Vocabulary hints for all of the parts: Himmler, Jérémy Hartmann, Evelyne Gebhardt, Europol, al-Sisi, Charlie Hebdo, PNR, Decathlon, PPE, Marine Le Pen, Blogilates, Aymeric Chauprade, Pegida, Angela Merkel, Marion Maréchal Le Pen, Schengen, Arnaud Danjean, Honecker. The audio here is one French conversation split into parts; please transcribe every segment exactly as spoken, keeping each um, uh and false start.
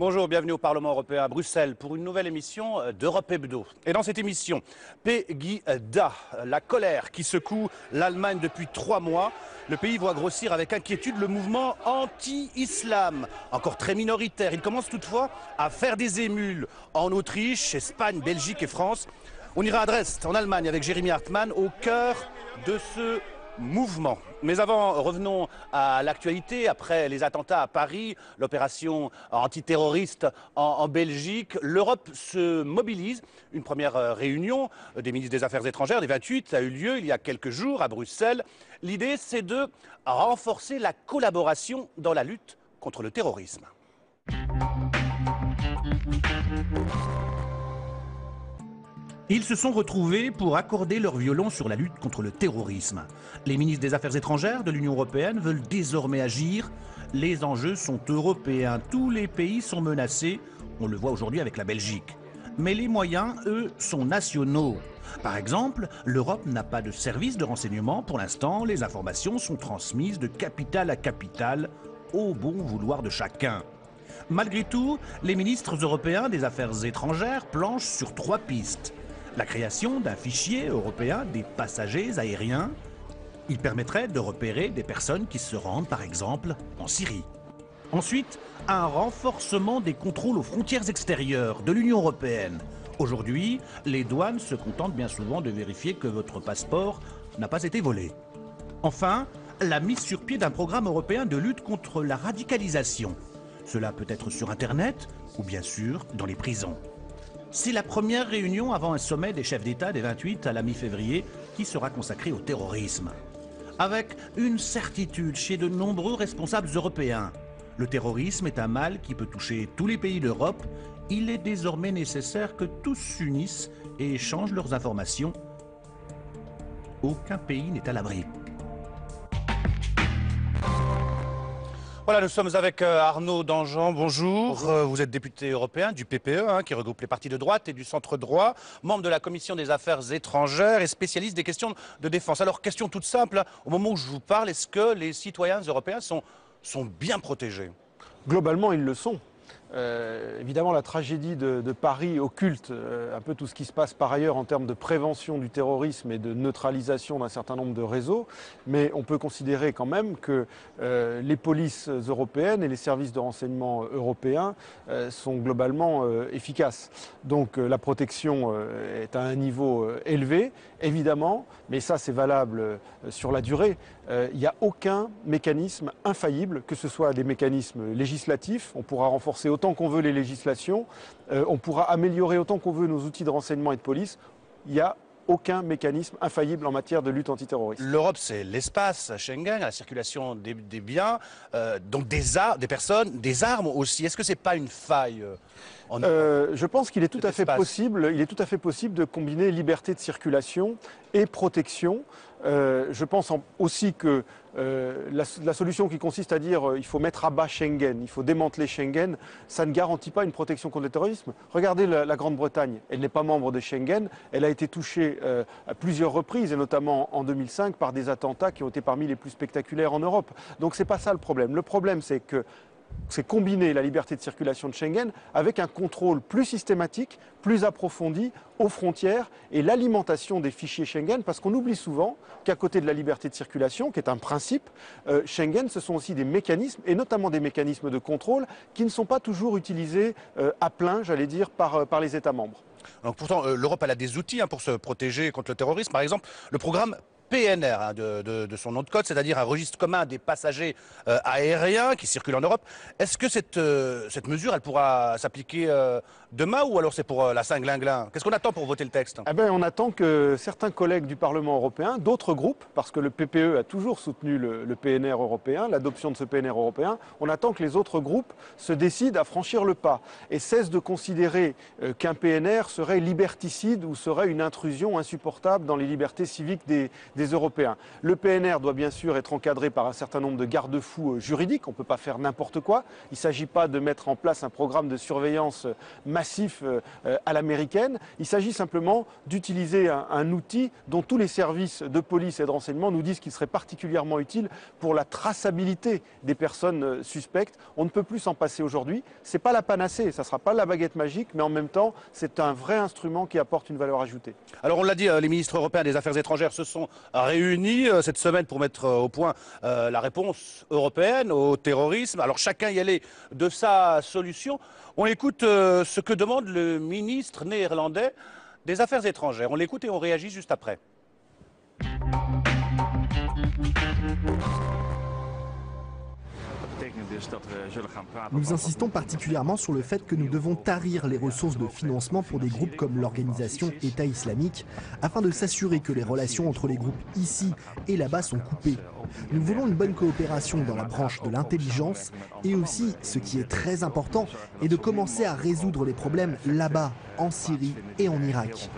Bonjour, bienvenue au Parlement européen à Bruxelles pour une nouvelle émission d'Europe Hebdo. Et dans cette émission, Pegida, la colère qui secoue l'Allemagne depuis trois mois. Le pays voit grossir avec inquiétude le mouvement anti-islam, encore très minoritaire. Il commence toutefois à faire des émules en Autriche, Espagne, Belgique et France. On ira à Dresde, en Allemagne, avec Jérémy Hartmann au cœur de ce mouvement. Mais avant, revenons à l'actualité. Après les attentats à Paris, l'opération antiterroriste en, en Belgique, l'Europe se mobilise. Une première réunion des ministres des Affaires étrangères, des vingt-huit, a eu lieu il y a quelques jours à Bruxelles. L'idée, c'est de renforcer la collaboration dans la lutte contre le terrorisme. Ils se sont retrouvés pour accorder leur violon sur la lutte contre le terrorisme. Les ministres des Affaires étrangères de l'Union européenne veulent désormais agir. Les enjeux sont européens. Tous les pays sont menacés. On le voit aujourd'hui avec la Belgique. Mais les moyens, eux, sont nationaux. Par exemple, l'Europe n'a pas de service de renseignement. Pour l'instant, les informations sont transmises de capitale à capitale, au bon vouloir de chacun. Malgré tout, les ministres européens des Affaires étrangères planchent sur trois pistes. La création d'un fichier européen des passagers aériens. Il permettrait de repérer des personnes qui se rendent, par exemple, en Syrie. Ensuite, un renforcement des contrôles aux frontières extérieures de l'Union européenne. Aujourd'hui, les douanes se contentent bien souvent de vérifier que votre passeport n'a pas été volé. Enfin, la mise sur pied d'un programme européen de lutte contre la radicalisation. Cela peut être sur Internet ou bien sûr dans les prisons. C'est la première réunion avant un sommet des chefs d'État des vingt-huit à la mi-février qui sera consacré au terrorisme. Avec une certitude chez de nombreux responsables européens. Le terrorisme est un mal qui peut toucher tous les pays d'Europe. Il est désormais nécessaire que tous s'unissent et échangent leurs informations. Aucun pays n'est à l'abri. Voilà, nous sommes avec Arnaud Danjean, bonjour. bonjour. Vous êtes député européen du P P E, hein, qui regroupe les partis de droite et du centre-droit, membre de la Commission des Affaires étrangères et spécialiste des questions de défense. Alors, question toute simple, au moment où je vous parle, est-ce que les citoyens européens sont, sont bien protégés? Globalement, ils le sont. Euh, évidemment, la tragédie de, de Paris occulte euh, un peu tout ce qui se passe par ailleurs en termes de prévention du terrorisme et de neutralisation d'un certain nombre de réseaux. Mais on peut considérer quand même que euh, les polices européennes et les services de renseignement européens euh, sont globalement euh, efficaces. Donc euh, la protection euh, est à un niveau euh, élevé, évidemment, mais ça c'est valable euh, sur la durée. Euh, il n'y a aucun mécanisme infaillible, que ce soit des mécanismes législatifs, on pourra renforcer autant qu'on veut les législations, euh, on pourra améliorer autant qu'on veut nos outils de renseignement et de police, il n'y a aucun mécanisme infaillible en matière de lutte antiterroriste. L'Europe, c'est l'espace Schengen, la circulation des, des biens, euh, donc des, des personnes, des armes aussi. Est-ce que ce n'est pas une faille euh, en... euh, Je pense qu'il est tout à fait possible, il est tout à fait possible de combiner liberté de circulation et protection. Euh, je pense en, aussi que euh, la, la solution qui consiste à dire euh, il faut mettre à bas Schengen, il faut démanteler Schengen, ça ne garantit pas une protection contre le terrorisme. Regardez la, la Grande-Bretagne, elle n'est pas membre de Schengen, elle a été touchée euh, à plusieurs reprises, et notamment en deux mille cinq, par des attentats qui ont été parmi les plus spectaculaires en Europe. Donc c'est pas ça le problème. Le problème, c'est que c'est combiner la liberté de circulation de Schengen avec un contrôle plus systématique, plus approfondi aux frontières et l'alimentation des fichiers Schengen, parce qu'on oublie souvent qu'à côté de la liberté de circulation, qui est un principe, euh, Schengen, ce sont aussi des mécanismes, et notamment des mécanismes de contrôle, qui ne sont pas toujours utilisés euh, à plein, j'allais dire, par, euh, par les États membres. Alors pourtant, euh, l'Europe elle a des outils hein, pour se protéger contre le terrorisme. Par exemple, le programme P N R, de, de, de son nom de code, c'est-à-dire un registre commun des passagers euh, aériens qui circulent en Europe. Est-ce que cette, euh, cette mesure, elle pourra s'appliquer euh, demain ou alors c'est pour euh, la Saint-Glinglin? Qu'est-ce qu'on attend pour voter le texte? Eh ben, on attend que certains collègues du Parlement européen, d'autres groupes, parce que le P P E a toujours soutenu le, le P N R européen, l'adoption de ce P N R européen, on attend que les autres groupes se décident à franchir le pas et cessent de considérer euh, qu'un P N R serait liberticide ou serait une intrusion insupportable dans les libertés civiques des des Européens. Le P N R doit bien sûr être encadré par un certain nombre de garde-fous juridiques. On ne peut pas faire n'importe quoi. Il ne s'agit pas de mettre en place un programme de surveillance massif à l'américaine. Il s'agit simplement d'utiliser un, un outil dont tous les services de police et de renseignement nous disent qu'il serait particulièrement utile pour la traçabilité des personnes suspectes. On ne peut plus s'en passer aujourd'hui. Ce n'est pas la panacée, ça ne sera pas la baguette magique, mais en même temps, c'est un vrai instrument qui apporte une valeur ajoutée. Alors on l'a dit, les ministres européens des Affaires étrangères se sont réunis cette semaine pour mettre au point la réponse européenne au terrorisme. Alors chacun y allait de sa solution. On écoute ce que demande le ministre néerlandais des Affaires étrangères. On l'écoute et on réagit juste après. Nous insistons particulièrement sur le fait que nous devons tarir les ressources de financement pour des groupes comme l'organisation État islamique, afin de s'assurer que les relations entre les groupes ici et là-bas sont coupées. Nous voulons une bonne coopération dans la branche de l'intelligence et aussi, ce qui est très important, est de commencer à résoudre les problèmes là-bas, en Syrie et en Irak.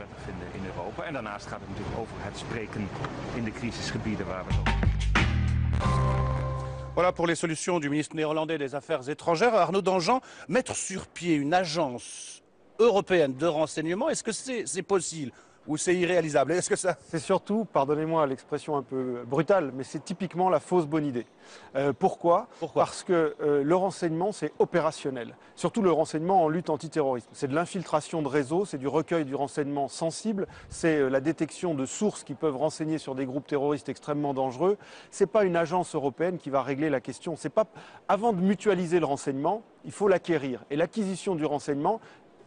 Voilà pour les solutions du ministre néerlandais des Affaires étrangères. Arnaud Danjean, mettre sur pied une agence européenne de renseignement, est-ce que c'est c'est possible ? Ou c'est irréalisable? Est-ce que ça... C'est surtout, pardonnez-moi l'expression un peu brutale, mais c'est typiquement la fausse bonne idée. Euh, pourquoi, pourquoi Parce que euh, le renseignement, c'est opérationnel. Surtout le renseignement en lutte antiterroriste. C'est de l'infiltration de réseaux, c'est du recueil du renseignement sensible, c'est euh, la détection de sources qui peuvent renseigner sur des groupes terroristes extrêmement dangereux. C'est pas une agence européenne qui va régler la question. C'est pas... Avant de mutualiser le renseignement, il faut l'acquérir. Et l'acquisition du renseignement...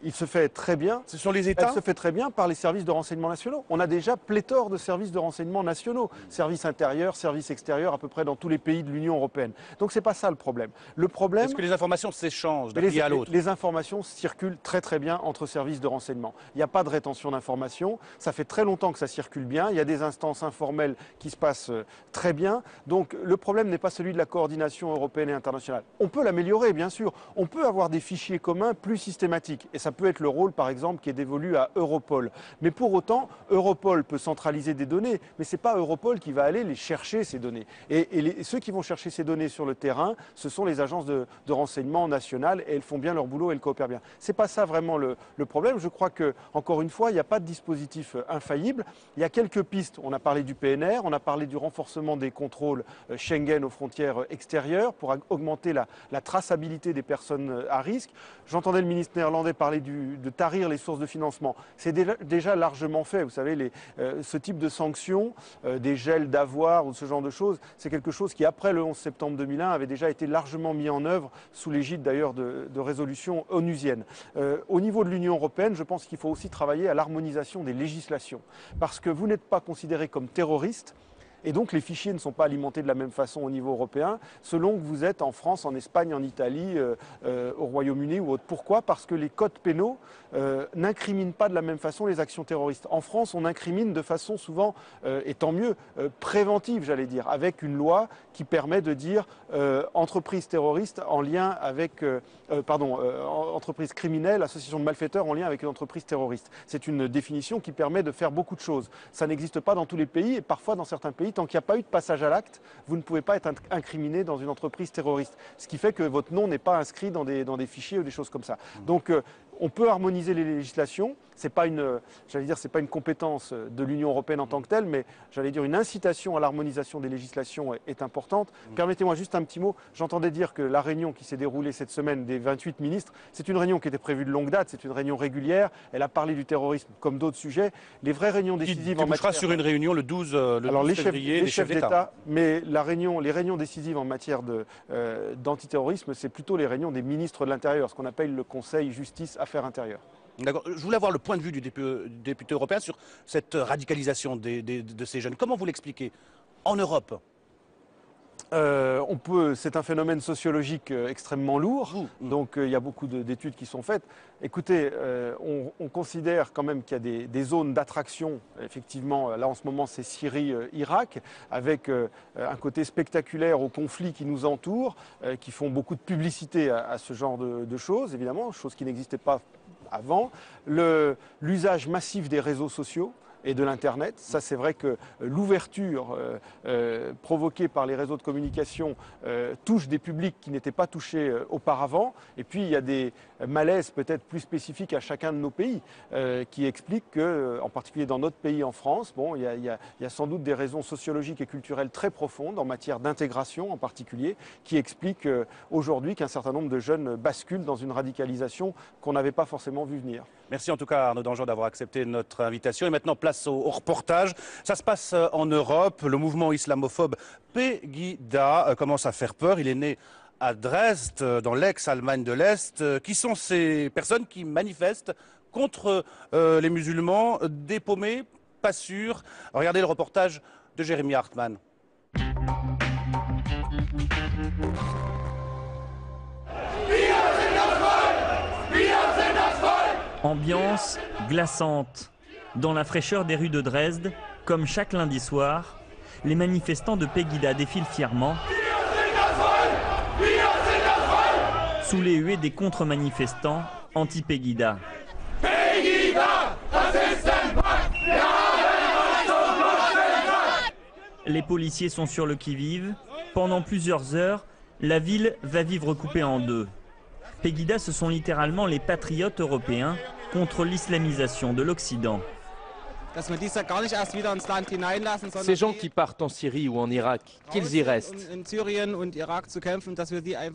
Il se fait très bien. Ce sont les États. Il se fait très bien par les services de renseignement nationaux. On a déjà pléthore de services de renseignement nationaux, services intérieurs, services extérieurs, à peu près dans tous les pays de l'Union européenne. Donc c'est pas ça le problème. Le problème. Est-ce que les informations s'échangent d'un pays à l'autre ? Les informations circulent très très bien entre services de renseignement. Il n'y a pas de rétention d'informations. Ça fait très longtemps que ça circule bien. Il y a des instances informelles qui se passent très bien. Donc le problème n'est pas celui de la coordination européenne et internationale. On peut l'améliorer, bien sûr. On peut avoir des fichiers communs plus systématiques. Et ça peut être le rôle, par exemple, qui est dévolu à Europol. Mais pour autant, Europol peut centraliser des données, mais ce n'est pas Europol qui va aller les chercher, ces données. Et, et les, ceux qui vont chercher ces données sur le terrain, ce sont les agences de, de renseignement nationales, et elles font bien leur boulot, elles coopèrent bien. Ce n'est pas ça vraiment le, le problème. Je crois que, encore une fois, il n'y a pas de dispositif infaillible. Il y a quelques pistes. On a parlé du P N R, on a parlé du renforcement des contrôles Schengen aux frontières extérieures pour augmenter la, la traçabilité des personnes à risque. J'entendais le ministre néerlandais parler Du, de tarir les sources de financement. C'est déjà, déjà largement fait. Vous savez, les, euh, ce type de sanctions, euh, des gels d'avoirs ou ce genre de choses, c'est quelque chose qui, après le onze septembre deux mille un, avait déjà été largement mis en œuvre, sous l'égide d'ailleurs de, de résolutions onusiennes. Euh, au niveau de l'Union européenne, je pense qu'il faut aussi travailler à l'harmonisation des législations. Parce que vous n'êtes pas considéré comme terroriste, et donc les fichiers ne sont pas alimentés de la même façon au niveau européen, selon que vous êtes en France, en Espagne, en Italie, euh, euh, au Royaume-Uni ou autre. Pourquoi ? Parce que les codes pénaux euh, n'incriminent pas de la même façon les actions terroristes. En France, on incrimine de façon souvent, euh, et tant mieux, euh, préventive, j'allais dire, avec une loi qui permet de dire euh, entreprise terroriste en lien avec, euh, euh, pardon, euh, entreprise criminelle, association de malfaiteurs en lien avec une entreprise terroriste. C'est une définition qui permet de faire beaucoup de choses. Ça n'existe pas dans tous les pays, et parfois dans certains pays, tant qu'il n'y a pas eu de passage à l'acte, vous ne pouvez pas être incriminé dans une entreprise terroriste. Ce qui fait que votre nom n'est pas inscrit dans des, dans des fichiers ou des choses comme ça. Donc euh, on peut harmoniser les législations. Ce n'est pas, pas une compétence de l'Union européenne en tant que telle, mais j'allais dire une incitation à l'harmonisation des législations est, est importante. Permettez-moi juste un petit mot. J'entendais dire que la réunion qui s'est déroulée cette semaine des vingt-huit ministres, c'est une réunion qui était prévue de longue date, c'est une réunion régulière. Elle a parlé du terrorisme comme d'autres sujets. Les vraies réunions décisives en matière... sur une réunion le douze, euh, le Alors, douze les février, chefs, les chefs d'État. Mais la réunion, les réunions décisives en matière d'antiterrorisme, euh, c'est plutôt les réunions des ministres de l'Intérieur, ce qu'on appelle le Conseil justice affaires intérieures. D'accord. Je voulais avoir le point de vue du député européen sur cette radicalisation des, des, de ces jeunes. Comment vous l'expliquez en Europe ? Euh, on peut, c'est un phénomène sociologique euh, extrêmement lourd, mmh. donc euh, il y a beaucoup d'études qui sont faites. Écoutez, euh, on, on considère quand même qu'il y a des, des zones d'attraction, effectivement, là en ce moment c'est Syrie-Irak, euh, avec euh, un côté spectaculaire aux conflits qui nous entourent, euh, qui font beaucoup de publicité à, à ce genre de, de choses, évidemment, choses qui n'existaient pas avant. L'usage massif des réseaux sociaux, et de l'Internet. Ça, c'est vrai que l'ouverture euh, euh, provoquée par les réseaux de communication euh, touche des publics qui n'étaient pas touchés euh, auparavant. Et puis, il y a des malaises peut-être plus spécifiques à chacun de nos pays euh, qui expliquent que, en particulier dans notre pays en France, bon, il y a, il y a, il y a sans doute des raisons sociologiques et culturelles très profondes, en matière d'intégration en particulier, qui expliquent euh, aujourd'hui qu'un certain nombre de jeunes basculent dans une radicalisation qu'on n'avait pas forcément vu venir. Merci en tout cas Arnaud Danjean d'avoir accepté notre invitation. Et maintenant, place au, au reportage. Ça se passe en Europe. Le mouvement islamophobe Pegida euh, commence à faire peur. Il est né à Dresde, dans l'ex-Allemagne de l'Est. Euh, qui sont ces personnes qui manifestent contre euh, les musulmans, dépaumés, pas sûrs? Regardez le reportage de Jérémy Hartmann. Ambiance glaçante. Dans la fraîcheur des rues de Dresde, comme chaque lundi soir, les manifestants de Pegida défilent fièrement sous les huées des contre-manifestants anti-Pegida. Les policiers sont sur le qui-vive. Pendant plusieurs heures, la ville va vivre coupée en deux. Pegida, ce sont littéralement les patriotes européens contre l'islamisation de l'Occident. Ces gens qui partent en Syrie ou en Irak, qu'ils y restent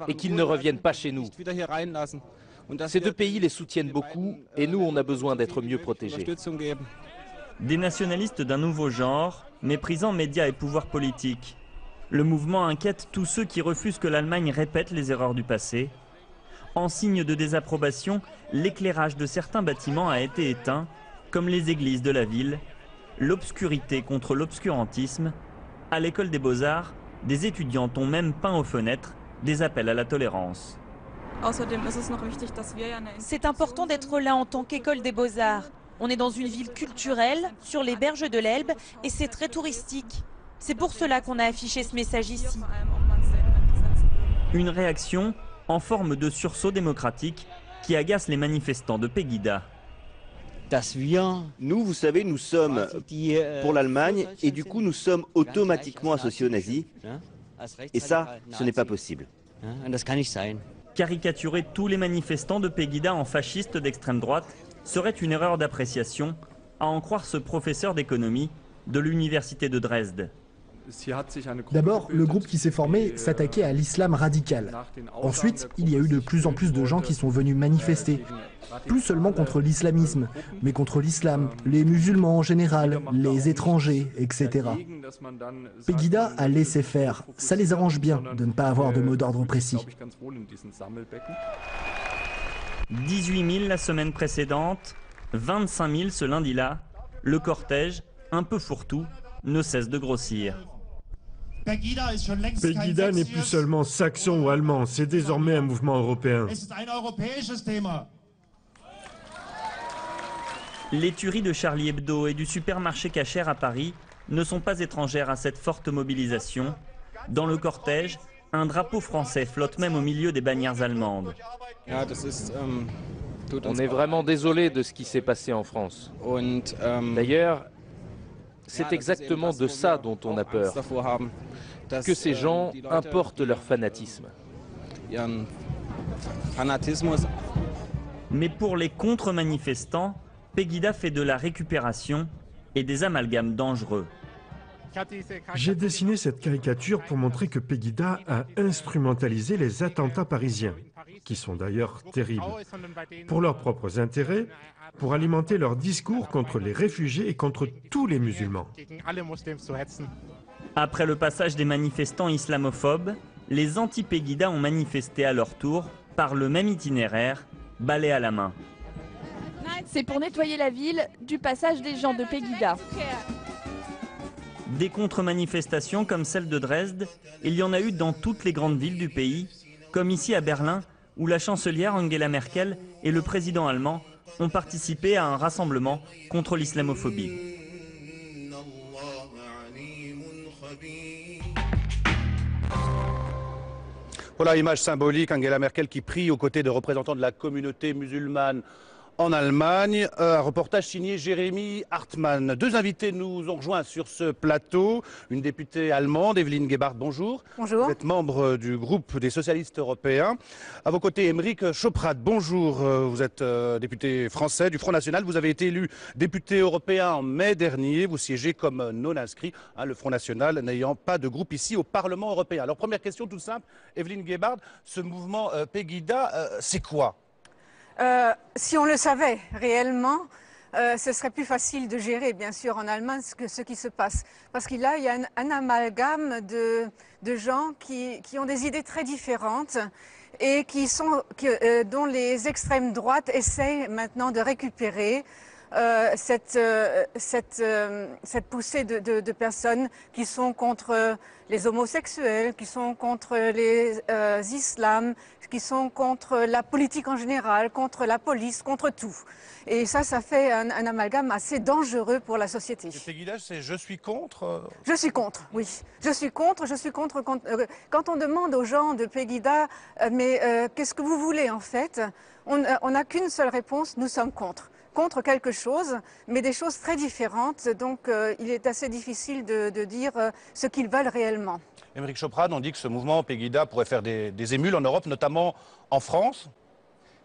et qu'ils ne reviennent pas chez nous. Ces deux pays les soutiennent beaucoup et nous, on a besoin d'être mieux protégés. Des nationalistes d'un nouveau genre, méprisant médias et pouvoirs politiques. Le mouvement inquiète tous ceux qui refusent que l'Allemagne répète les erreurs du passé. En signe de désapprobation, l'éclairage de certains bâtiments a été éteint, comme les églises de la ville. L'obscurité contre l'obscurantisme. À l'école des Beaux-Arts, des étudiants ont même peint aux fenêtres des appels à la tolérance. C'est important d'être là en tant qu'école des Beaux-Arts. On est dans une ville culturelle, sur les berges de l'Elbe, et c'est très touristique. C'est pour cela qu'on a affiché ce message ici. Une réaction en forme de sursaut démocratique qui agace les manifestants de Pegida. Nous, vous savez, nous sommes pour l'Allemagne et du coup nous sommes automatiquement associés aux nazis. Et ça, ce n'est pas possible. Caricaturer tous les manifestants de Pegida en fascistes d'extrême droite serait une erreur d'appréciation, à en croire ce professeur d'économie de l'université de Dresde. D'abord, le groupe qui s'est formé s'attaquait à l'islam radical. Ensuite, il y a eu de plus en plus de gens qui sont venus manifester. Plus seulement contre l'islamisme, mais contre l'islam, les musulmans en général, les étrangers, et cetera. Pegida a laissé faire. Ça les arrange bien de ne pas avoir de mot d'ordre précis. dix-huit mille la semaine précédente, vingt-cinq mille ce lundi-là. Le cortège, un peu fourre-tout, ne cesse de grossir. Pegida n'est plus seulement saxon ou allemand, c'est désormais un mouvement européen. Les tueries de Charlie Hebdo et du supermarché Cachère à Paris ne sont pas étrangères à cette forte mobilisation. Dans le cortège, un drapeau français flotte même au milieu des bannières allemandes. On est vraiment désolé de ce qui s'est passé en France. D'ailleurs, c'est exactement de ça dont on a peur, que ces gens importent leur fanatisme. Mais pour les contre-manifestants, Pegida fait de la récupération et des amalgames dangereux. J'ai dessiné cette caricature pour montrer que Pegida a instrumentalisé les attentats parisiens, qui sont d'ailleurs terribles, pour leurs propres intérêts, pour alimenter leur discours contre les réfugiés et contre tous les musulmans. Après le passage des manifestants islamophobes, les anti-Pegida ont manifesté à leur tour, par le même itinéraire, balai à la main. C'est pour nettoyer la ville du passage des gens de Pegida. Des contre-manifestations comme celle de Dresde, il y en a eu dans toutes les grandes villes du pays, comme ici à Berlin, où la chancelière Angela Merkel et le président allemand ont participé à un rassemblement contre l'islamophobie. Voilà, image symbolique, Angela Merkel qui prie aux côtés de représentants de la communauté musulmane en Allemagne. Un reportage signé Jérémy Hartmann. Deux invités nous ont rejoints sur ce plateau. Une députée allemande, Evelyne Gebhardt, bonjour. Bonjour. Vous êtes membre du groupe des socialistes européens. À vos côtés, Aymeric Chauprade, bonjour. Vous êtes député français du Front National. Vous avez été élu député européen en mai dernier. Vous siégez comme non inscrit, hein, le Front National n'ayant pas de groupe ici au Parlement européen. Alors, première question toute simple, Evelyne Gebhardt, ce mouvement euh, Pegida, euh, c'est quoi ? Euh, si on le savait réellement, euh, ce serait plus facile de gérer, bien sûr, en Allemagne, ce, que, ce qui se passe. Parce qu'il y a un, un amalgame de, de gens qui, qui ont des idées très différentes et qui sont, qui, euh, dont les extrêmes droites essayent maintenant de récupérer euh, cette, euh, cette, euh, cette poussée de, de, de personnes qui sont contre les homosexuels, qui sont contre les euh, islams, qui sont contre la politique en général, contre la police, contre tout. Et ça, ça fait un, un amalgame assez dangereux pour la société. Le Pegida, c'est « je suis contre » ? Je suis contre, oui. Je suis contre, je suis contre. Quand, euh, quand on demande aux gens de Pegida, euh, mais euh, qu'est-ce que vous voulez en fait ? On euh, n'a qu'une seule réponse, nous sommes contre. Contre quelque chose, mais des choses très différentes. Donc euh, il est assez difficile de, de dire euh, ce qu'ils veulent réellement. Aymeric Chauprade, on dit que ce mouvement Pegida pourrait faire des, des émules en Europe, notamment en France.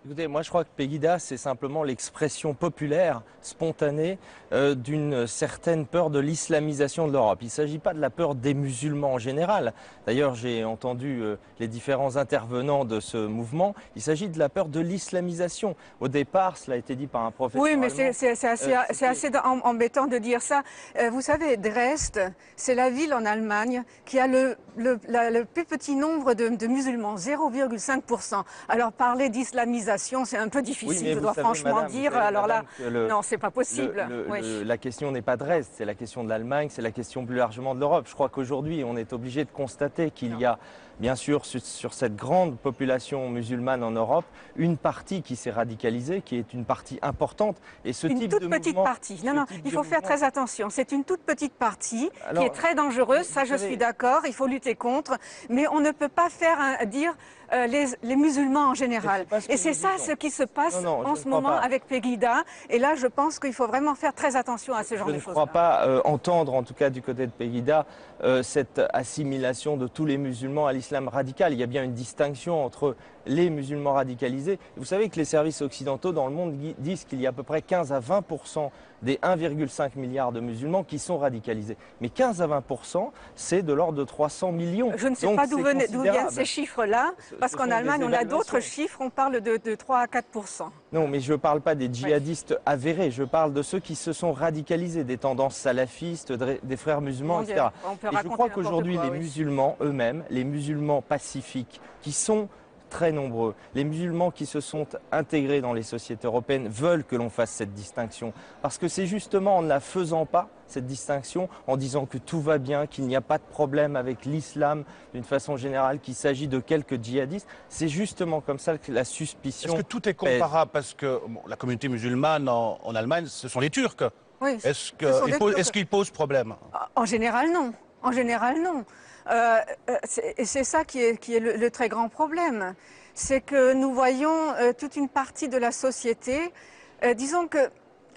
Écoutez, moi je crois que Pegida, c'est simplement l'expression populaire, spontanée, euh, d'une certaine peur de l'islamisation de l'Europe. Il ne s'agit pas de la peur des musulmans en général. D'ailleurs, j'ai entendu euh, les différents intervenants de ce mouvement. Il s'agit de la peur de l'islamisation. Au départ, cela a été dit par un professeur allemand. Oui, mais c'est assez, euh, assez embêtant de dire ça. Euh, vous savez, Dresde, c'est la ville en Allemagne qui a le, le, la, le plus petit nombre de, de musulmans, zéro virgule cinq pour cent. Alors parler d'islamisation, c'est un peu difficile, oui, je dois savez, franchement madame, dire, savez, alors là, le, non, c'est pas possible. Le, le, oui. le, la question n'est pas Dresde, c'est la question de l'Allemagne, c'est la question plus largement de l'Europe. Je crois qu'aujourd'hui, on est obligé de constater qu'il y a, bien sûr, sur, sur cette grande population musulmane en Europe, une partie qui s'est radicalisée, qui est une partie importante. Et ce une type toute de petite mouvement, partie. Non, non, il faut faire mouvement... très attention. C'est une toute petite partie alors, qui est très dangereuse, ça savez... je suis d'accord, il faut lutter contre, mais on ne peut pas faire un, dire euh, les, les musulmans en général. Et c'est ça ce qui se passe non, non, en ce moment pas. avec Pegida. Et là, je pense qu'il faut vraiment faire très attention à ce genre je de choses. Je ne crois pas euh, entendre, en tout cas du côté de Pegida, euh, cette assimilation de tous les musulmans à l'islam radical. Il y a bien une distinction entre les musulmans radicalisés. Vous savez que les services occidentaux dans le monde disent qu'il y a à peu près quinze à vingt pour cent des un virgule cinq milliard de musulmans qui sont radicalisés. Mais quinze à vingt pour cent, c'est de l'ordre de trois cents millions. Je ne sais Donc, pas d'où viennent ces chiffres-là, parce ce qu'en Allemagne, on a d'autres chiffres, on parle de, de trois à quatre pour cent. Non, mais je ne parle pas des djihadistes oui. avérés, je parle de ceux qui se sont radicalisés, des tendances salafistes, des frères musulmans, Dieu, et cetera. Et je crois qu'aujourd'hui, les oui. musulmans eux-mêmes, les musulmans pacifiques, qui sont très nombreux. Les musulmans qui se sont intégrés dans les sociétés européennes veulent que l'on fasse cette distinction. Parce que c'est justement en ne la faisant pas, cette distinction, en disant que tout va bien, qu'il n'y a pas de problème avec l'islam d'une façon générale, qu'il s'agit de quelques djihadistes, c'est justement comme ça que la suspicion... Est-ce que tout est comparable? Parce que bon, la communauté musulmane en, en Allemagne, ce sont les Turcs. Oui, Est-ce qu'ils po est qu posent problème? En général, non. En général, non. Euh, c'est ça qui est, qui est le, le très grand problème. C'est que nous voyons euh, toute une partie de la société. Euh, disons que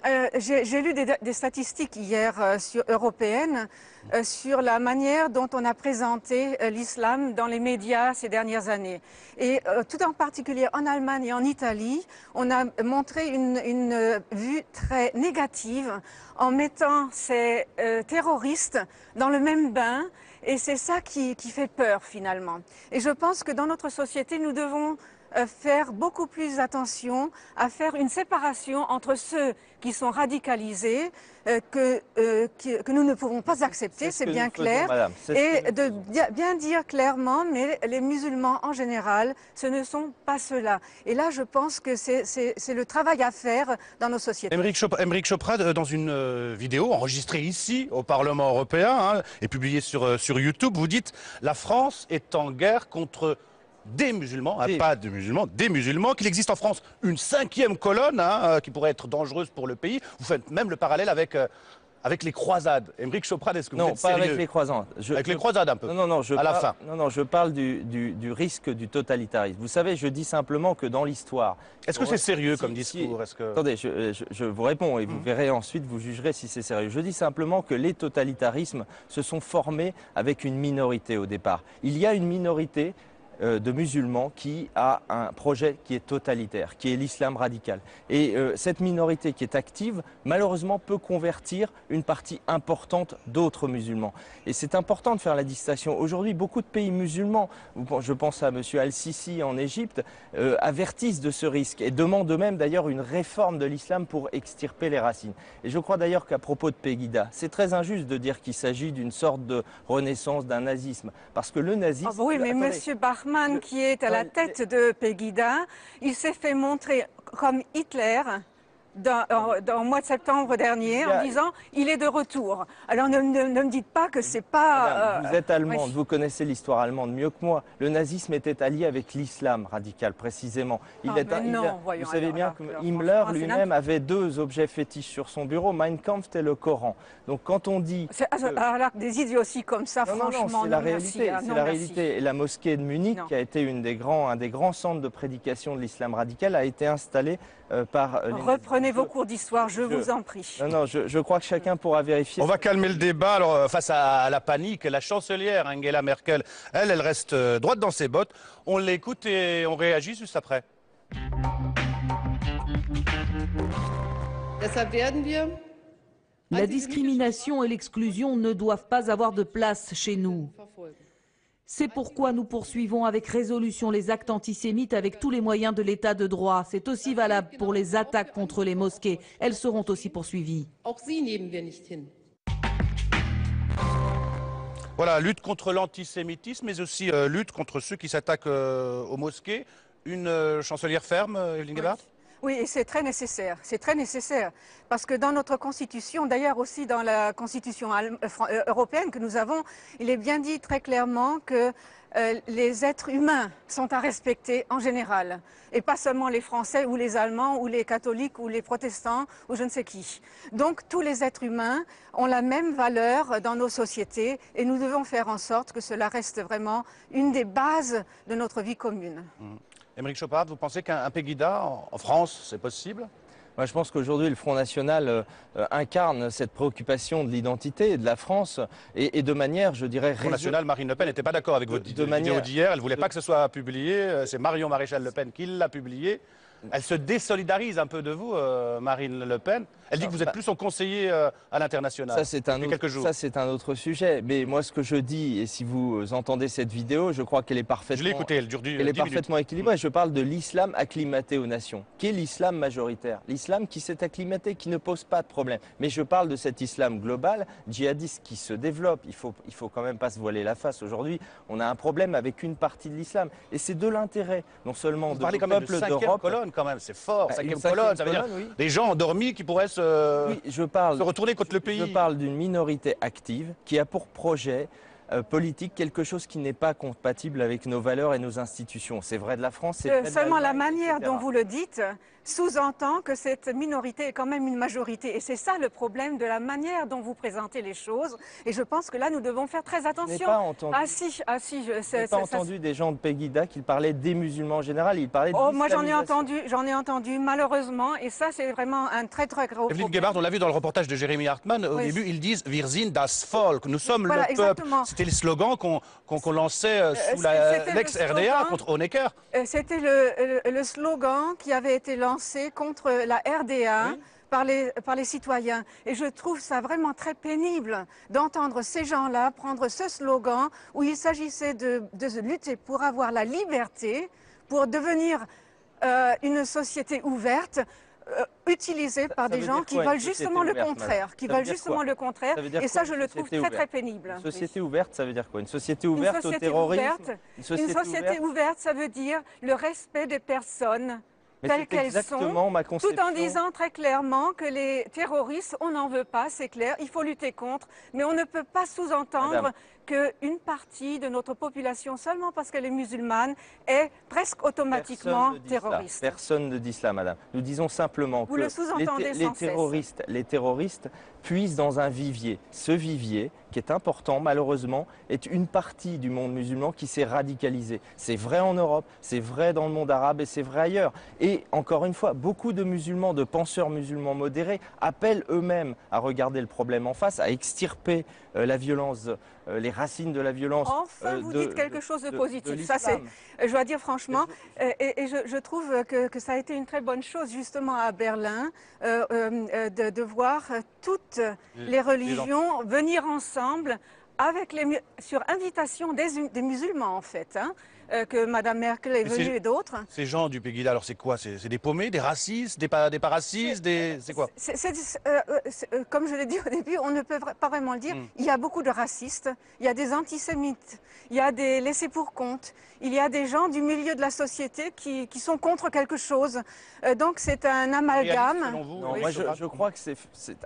euh, j'ai lu des, des statistiques hier euh, sur, européennes euh, sur la manière dont on a présenté euh, l'islam dans les médias ces dernières années. Et euh, tout en particulier en Allemagne et en Italie, on a montré une, une euh, vue très négative en mettant ces euh, terroristes dans le même bain. Et c'est ça qui, qui fait peur, finalement. Et je pense que dans notre société, nous devons faire beaucoup plus attention à faire une séparation entre ceux qui sont radicalisés, euh, que, euh, que, que nous ne pouvons pas accepter, c'est bien clair, et de bien dire clairement, mais les musulmans en général, ce ne sont pas ceux-là. Et là, je pense que c'est le travail à faire dans nos sociétés. Aymeric Chauprade, dans une vidéo enregistrée ici, au Parlement européen, hein, et publiée sur, sur YouTube, vous dites « La France est en guerre contre... » des musulmans, hein, pas de musulmans, des musulmans, qu'il existe en France une cinquième colonne hein, qui pourrait être dangereuse pour le pays. Vous faites même le parallèle avec euh, Avec les croisades. Aymeric Chauprade, est-ce que vous non, êtes sérieux? Non, pas avec les croisades. Je, avec je, les croisades un peu, non, non, non, je à par, la fin. Non, non, je parle du, du, du risque du totalitarisme. Vous savez, je dis simplement que dans l'histoire... Est-ce que c'est sérieux si, comme discours si, que... Attendez, je, je, je vous réponds et vous mmh. verrez ensuite, vous jugerez si c'est sérieux. Je dis simplement que les totalitarismes se sont formés avec une minorité au départ. Il y a une minorité... de musulmans qui a un projet qui est totalitaire, qui est l'islam radical. Et euh, cette minorité qui est active, malheureusement, peut convertir une partie importante d'autres musulmans. Et c'est important de faire la distinction. Aujourd'hui, beaucoup de pays musulmans, je pense à M. al-Sisi en Égypte, euh, avertissent de ce risque et demandent eux-mêmes d'ailleurs une réforme de l'islam pour extirper les racines. Et je crois d'ailleurs qu'à propos de Pegida, c'est très injuste de dire qu'il s'agit d'une sorte de renaissance d'un nazisme. Parce que le nazisme... Oh, oui, mais attendez, monsieur Bach... Hartmann, qui est à la tête de Pegida, il s'est fait montrer comme Hitler dans, dans, dans, au mois de septembre dernier en disant il est de retour. Alors ne, ne, ne me dites pas que c'est pas... Madame, euh, vous êtes allemande, oui. Vous connaissez l'histoire allemande mieux que moi. Le nazisme était allié avec l'islam radical précisément. Il non, est un, non, il, voyons, vous savez alors, bien alors, que Himmler lui-même avait deux objets fétiches sur son bureau, Mein Kampf et le Coran. Donc quand on dit... Que... Alors des idioties comme ça, non, franchement... Non, non, c'est la réalité. Merci, c'est non, la réalité. Et la mosquée de Munich, non. qui a été une des grands, un des grands centres de prédication de l'islam radical, a été installée euh, par... Euh, les Reprenez vos cours d'histoire, je, je vous en prie. Non, non, je, je crois que chacun pourra vérifier. On va calmer le débat. Alors, face à la panique, la chancelière Angela Merkel, elle, elle reste droite dans ses bottes. On l'écoute et on réagit juste après. La discrimination et l'exclusion ne doivent pas avoir de place chez nous. C'est pourquoi nous poursuivons avec résolution les actes antisémites avec tous les moyens de l'état de droit. C'est aussi valable pour les attaques contre les mosquées. Elles seront aussi poursuivies. Voilà, lutte contre l'antisémitisme, mais aussi euh, lutte contre ceux qui s'attaquent euh, aux mosquées. Une euh, chancelière ferme, Evelyne Gebhardt ? Oui, et c'est très nécessaire, c'est très nécessaire, parce que dans notre Constitution, d'ailleurs aussi dans la Constitution européenne que nous avons, il est bien dit très clairement que euh, les êtres humains sont à respecter en général, et pas seulement les Français ou les Allemands ou les catholiques ou les protestants ou je ne sais qui. Donc tous les êtres humains ont la même valeur dans nos sociétés et nous devons faire en sorte que cela reste vraiment une des bases de notre vie commune. Mmh. Aymeric Chauprade, vous pensez qu'un Pegida en France, c'est possible? Moi, je pense qu'aujourd'hui, le Front National euh, incarne cette préoccupation de l'identité et de la France, et, et de manière, je dirais... Le Front National, Marine Le Pen n'était pas d'accord avec votre de, de vidéo manière... d'hier. Elle ne voulait de... pas que ce soit publié. C'est Marion Maréchal Le Pen qui l'a publié. Elle se désolidarise un peu de vous, euh, Marine Le Pen. Elle dit que vous êtes plus son conseiller euh, à l'international. Ça, c'est un, un autre sujet. Mais moi, ce que je dis, et si vous entendez cette vidéo, je crois qu'elle est parfaitement, je l'ai écoutée, elle dure du, elle est parfaitement équilibrée. Je parle de l'islam acclimaté aux nations, qui est l'islam majoritaire. L'islam qui s'est acclimaté, qui ne pose pas de problème. Mais je parle de cet islam global, djihadiste, qui se développe. Il faut, il faut quand même pas se voiler la face. Aujourd'hui, on a un problème avec une partie de l'islam. Et c'est de l'intérêt, non seulement vous de peuple d'Europe... quand même, c'est fort, bah, cinquième colonne, ça veut colonne, dire oui. Des gens endormis qui pourraient se, oui, je parle, se retourner contre le pays. Je parle d'une minorité active qui a pour projet euh, politique quelque chose qui n'est pas compatible avec nos valeurs et nos institutions. C'est vrai de la France, c'est euh, vrai seulement de la, la manière et cetera dont vous le dites sous-entend que cette minorité est quand même une majorité. Et c'est ça le problème de la manière dont vous présentez les choses. Et je pense que là, nous devons faire très attention. Je n'ai pas entendu, ah, si, ah, si, je, je n'ai pas entendu ça, des gens de Pegida qui parlaient des musulmans en général. Ils parlaient de oh, moi, j'en ai entendu, j'en ai entendu, malheureusement. Et ça, c'est vraiment un très, très gros problème. Evelyne Gebhardt, on l'a vu dans le reportage de Jérémy Hartmann. Au oui. début, ils disent « Wir sind das Volk », nous sommes voilà, le peuple. C'était le slogan qu'on qu'on, qu'on lançait sous l'ex-R D A contre Honecker. C'était le, le, le slogan qui avait été lancé contre la R D A oui. par, les, par les citoyens. Et je trouve ça vraiment très pénible d'entendre ces gens-là prendre ce slogan où il s'agissait de, de lutter pour avoir la liberté, pour devenir euh, une société ouverte, euh, utilisée par ça, ça des gens qui veulent justement le contraire. Qui veulent justement le contraire. Et ça, je le trouve très, très pénible. Une société ouverte, ça veut dire quoi? Une société ouverte au terrorisme? Une société ouverte, ça veut dire le respect des personnes telles qu'elles sont, ma tout en disant très clairement que les terroristes, on n'en veut pas, c'est clair, il faut lutter contre, mais on ne peut pas sous-entendre qu'une partie de notre population, seulement parce qu'elle est musulmane, est presque automatiquement terroriste. Personne ne dit cela, madame. Nous disons simplement que les, les, terroristes, les terroristes puisent dans un vivier. Ce vivier, qui est important, malheureusement, est une partie du monde musulman qui s'est radicalisée. C'est vrai en Europe, c'est vrai dans le monde arabe et c'est vrai ailleurs. Et encore une fois, beaucoup de musulmans, de penseurs musulmans modérés, appellent eux-mêmes à regarder le problème en face, à extirper euh, la violence, euh, les racines de la violence. Enfin, euh, vous de, dites quelque de, chose de, de positif. De ça, c'est, je dois dire franchement, et je, et, et je, je trouve que, que ça a été une très bonne chose, justement, à Berlin, euh, euh, de, de voir toutes les religions venir ensemble avec les, sur invitation des, des musulmans, en fait, hein, euh, que Mme Merkel est venue et d'autres. Ces gens du Pegida, alors c'est quoi? C'est des paumés, des racistes, des, des paracistes, des... c'est quoi? c'est, c'est, euh, euh, Comme je l'ai dit au début, on ne peut pas vraiment le dire, mm. il y a beaucoup de racistes, il y a des antisémites, il y a des laissés pour compte, il y a des gens du milieu de la société qui, qui sont contre quelque chose. Euh, donc c'est un amalgame. Réaliste, selon vous, non, oui, moi, je, je crois que c'est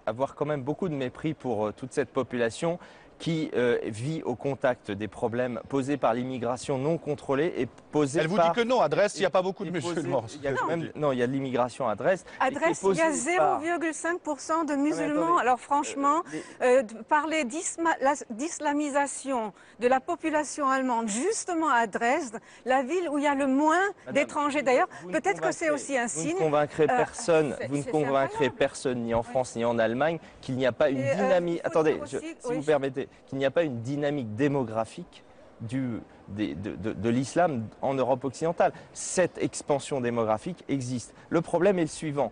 avoir quand même beaucoup de mépris pour euh, toute cette population qui euh, vit au contact des problèmes posés par l'immigration non contrôlée et posée par... Elle vous dit que non, à Dresde, il n'y a pas beaucoup de musulmans. Posé, il y a non. Même, non, il y a de l'immigration à Dresde. À Dresde, il y a zéro virgule cinq pour cent de musulmans. Alors franchement, euh, les... euh, parler d'islamisation de la population allemande, justement à Dresde, la ville où il y a le moins d'étrangers d'ailleurs, peut-être que c'est aussi un signe... Vous ne convaincrez personne, euh, vous ne convaincrez personne, ni en France, ni en Allemagne, qu'il n'y a pas une dynamique... Euh, Attendez, je, aussi, si oui, vous permettez... qu'il n'y a pas une dynamique démographique du, de, de, de, de l'islam en Europe occidentale. Cette expansion démographique existe. Le problème est le suivant.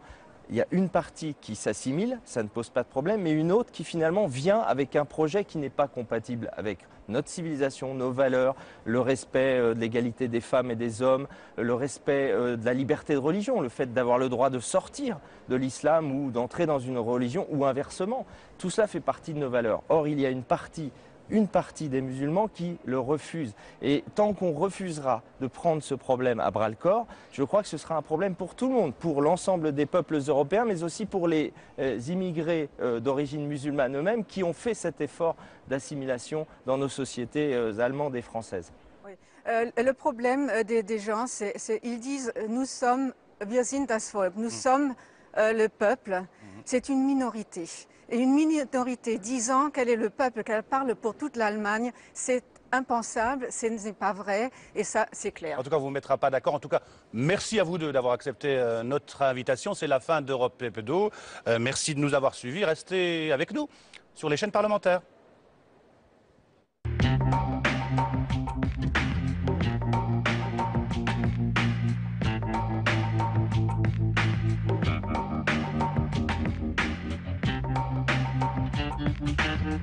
Il y a une partie qui s'assimile, ça ne pose pas de problème, mais une autre qui finalement vient avec un projet qui n'est pas compatible avec notre civilisation, nos valeurs, le respect de l'égalité des femmes et des hommes, le respect de la liberté de religion, le fait d'avoir le droit de sortir de l'islam ou d'entrer dans une religion ou inversement. Tout cela fait partie de nos valeurs. Or, il y a une partie... une partie des musulmans qui le refusent. Et tant qu'on refusera de prendre ce problème à bras-le-corps, je crois que ce sera un problème pour tout le monde, pour l'ensemble des peuples européens, mais aussi pour les euh, immigrés euh, d'origine musulmane eux-mêmes qui ont fait cet effort d'assimilation dans nos sociétés euh, allemandes et françaises. Oui. Euh, le problème des, des gens, c'est qu'ils disent « nous sommes, wir sind das Volk », nous mmh. sommes euh, le peuple, mmh. c'est une minorité. Et une minorité disant qu'elle est le peuple, qu'elle parle pour toute l'Allemagne, c'est impensable, ce n'est pas vrai, et ça, c'est clair. En tout cas, on ne vous mettra pas d'accord. En tout cas, merci à vous deux d'avoir accepté euh, notre invitation. C'est la fin d'Europe Hebdo. Euh, merci de nous avoir suivis. Restez avec nous sur les chaînes parlementaires.